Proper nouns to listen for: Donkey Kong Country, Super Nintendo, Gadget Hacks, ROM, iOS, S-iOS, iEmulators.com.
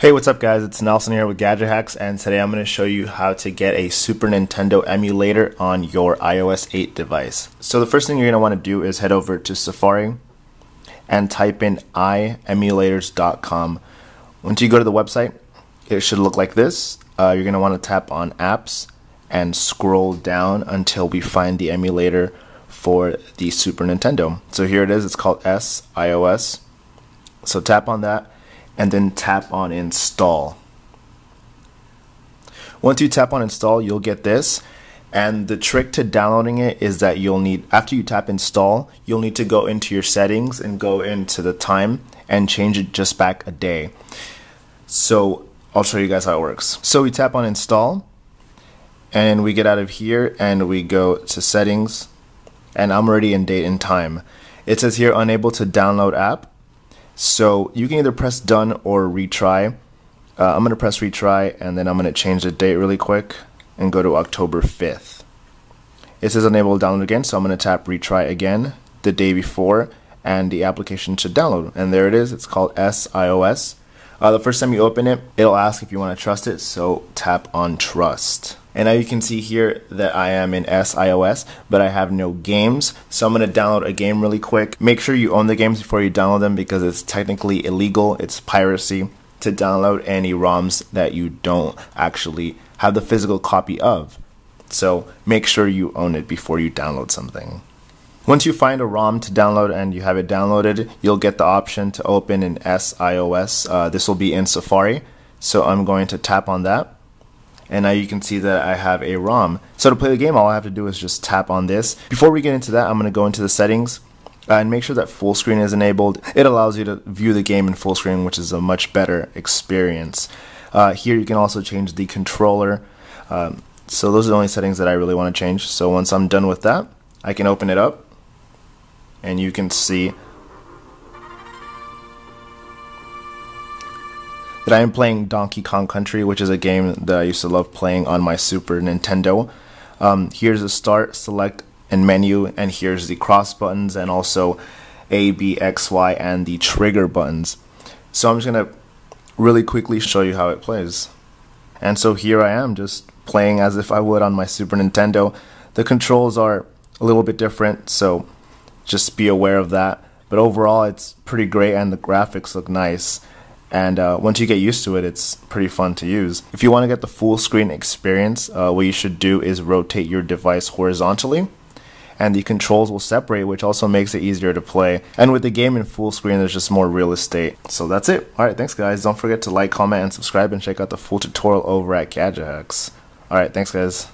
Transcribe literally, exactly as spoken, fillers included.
Hey, what's up guys, it's Nelson here with Gadget Hacks, and today I'm going to show you how to get a Super Nintendo emulator on your i O S eight device. So the first thing you're going to want to do is head over to Safari and type in i emulators dot com. Once you go to the website, it should look like this. Uh, you're going to want to tap on apps and scroll down until we find the emulator for the Super Nintendo. So here it is, it's called S i O S. So tap on that, and then tap on install. Once you tap on install, you'll get this, and the trick to downloading it is that you'll need, after you tap install, you'll need to go into your settings and go into the time and change it just back a day. So I'll show you guys how it works. So we tap on install and we get out of here and we go to settings, and I'm already in date and time. It says here unable to download app. So you can either press done or retry. Uh, I'm going to press retry, and then I'm going to change the date really quick and go to October fifth. It says unable to download again, so I'm going to tap retry again the day before, and the application should download. And there it is. It's called S i O S. Uh, the first time you open it, it'll ask if you want to trust it, so tap on trust. And now you can see here that I am in S i O S, but I have no games. So I'm going to download a game really quick. Make sure you own the games before you download them, because it's technically illegal, it's piracy, to download any ROMs that you don't actually have the physical copy of. So make sure you own it before you download something. Once you find a ROM to download and you have it downloaded, you'll get the option to open in S i O S. Uh, this will be in Safari. So I'm going to tap on that. And now you can see that I have a ROM. So to play the game, all I have to do is just tap on this. Before we get into that, I'm going to go into the settings and make sure that full screen is enabled. It allows you to view the game in full screen, which is a much better experience. Uh, here you can also change the controller. Um, so those are the only settings that I really want to change. So once I'm done with that, I can open it up, and you can see that I am playing Donkey Kong Country, which is a game that I used to love playing on my Super Nintendo. Um, here's the start, select, and menu, and here's the cross buttons, and also A, B, X, Y, and the trigger buttons. So I'm just going to really quickly show you how it plays. And so here I am, just playing as if I would on my Super Nintendo. The controls are a little bit different, so just be aware of that. But overall, it's pretty great, and the graphics look nice. And uh, once you get used to it, it's pretty fun to use. If you want to get the full screen experience, uh, what you should do is rotate your device horizontally, and the controls will separate, which also makes it easier to play. And with the game in full screen, there's just more real estate. So that's it. All right, thanks guys. Don't forget to like, comment, and subscribe, and check out the full tutorial over at Gadget Hacks. All right, thanks guys.